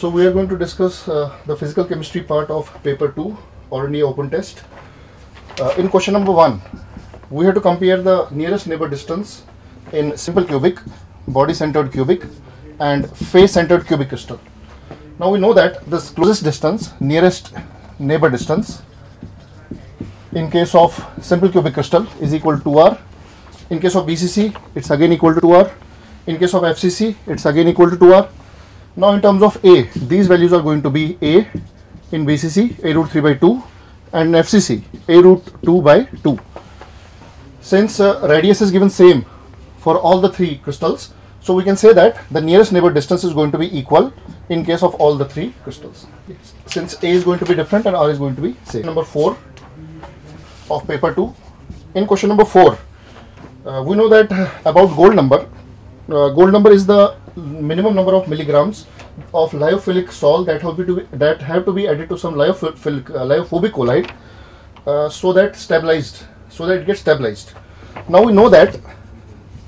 So we are going to discuss the physical chemistry part of paper 2 or any open test. In question number 1, we have to compare the nearest neighbor distance in simple cubic, body centered cubic and face centered cubic crystal. Now we know that this closest distance, nearest neighbor distance in case of simple cubic crystal is equal to 2r. In case of BCC, it's again equal to 2r. In case of FCC, it's again equal to 2r. Now in terms of A, these values are going to be A in BCC, A root 3 by 2, and in FCC, A root 2 by 2. Since radius is given same for all the three crystals, so we can say that the nearest neighbor distance is going to be equal in case of all the three crystals. Yes. Since A is going to be different and R is going to be same. Number 4 of paper 2. In question number 4, we know that about Gold number. Gold number is the minimum number of milligrams of lyophilic salt that have to be added to some lyophobic colloid so that it gets stabilized. Now we know that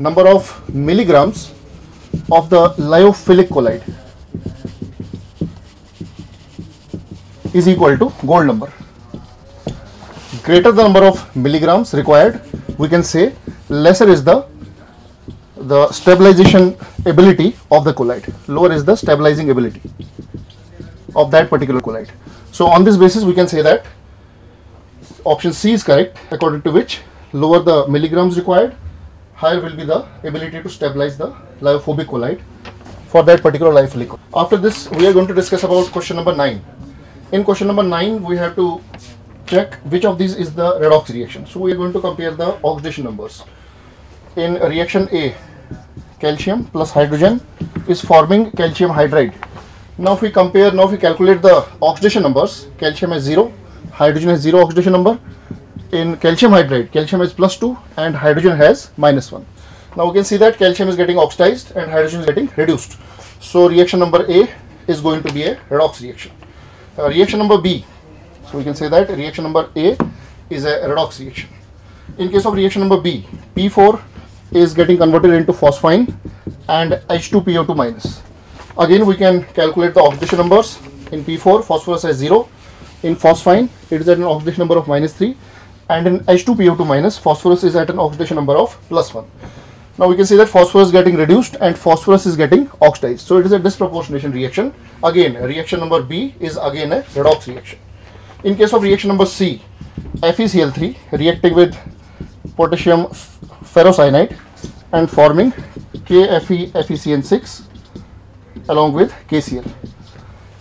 number of milligrams of the lyophilic colloid is equal to Gold number. Greater the number of milligrams required, we can say lesser is the stabilization ability of the colloid, lower is the stabilizing ability of that particular colloid. So on this basis we can say that option C is correct, according to which lower the milligrams required, higher will be the ability to stabilize the lyophobic colloid for that particular lyophilic colloid. After this we are going to discuss about question number 9. In question number 9 we have to check which of these is the redox reaction. So we are going to compare the oxidation numbers. In reaction A, calcium plus hydrogen is forming calcium hydride. Now if we compare, now if we calculate the oxidation numbers, calcium is 0, hydrogen has 0 oxidation number. In calcium hydride, calcium is +2 and hydrogen has -1. Now we can see that calcium is getting oxidized and hydrogen is getting reduced. So reaction number A is going to be a redox reaction. Reaction number B, so we can say that reaction number A is a redox reaction. In case of reaction number B, P4 is getting converted into phosphine and H2PO2-. Again we can calculate the oxidation numbers. In P4 phosphorus has 0, in phosphine it is at an oxidation number of -3, and in H2PO2- phosphorus is at an oxidation number of +1. Now we can see that phosphorus is getting reduced and phosphorus is getting oxidized, so it is a disproportionation reaction. Again reaction number B is again a redox reaction. In case of reaction number C, FeCl3 reacting with potassium ferrocyanide and forming KFeFeCN6 along with KCl.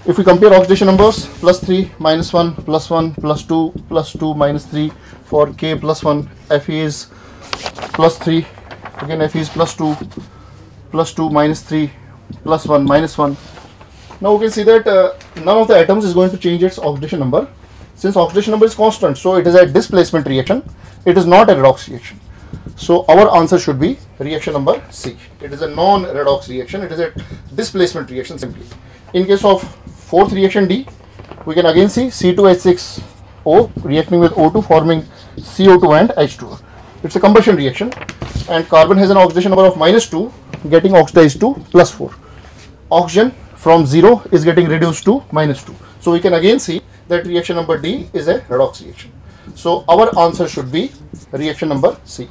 If we compare oxidation numbers, +3, -1, +1, +2, +2, -3 for K +1, Fe is +3, again Fe is +2, +2, -3, +1, -1. Now we can see that none of the atoms is going to change its oxidation number. Since oxidation number is constant, so it is a displacement reaction, it is not a redox reaction. So our answer should be reaction number C. It is a non-redox reaction, it is a displacement reaction simply. In case of 4th reaction D, we can again see C2H6O reacting with O2 forming CO2 and H2O. It's a combustion reaction and carbon has an oxidation number of -2 getting oxidized to +4. Oxygen from 0 is getting reduced to -2. So we can again see that reaction number D is a redox reaction. So our answer should be reaction number C.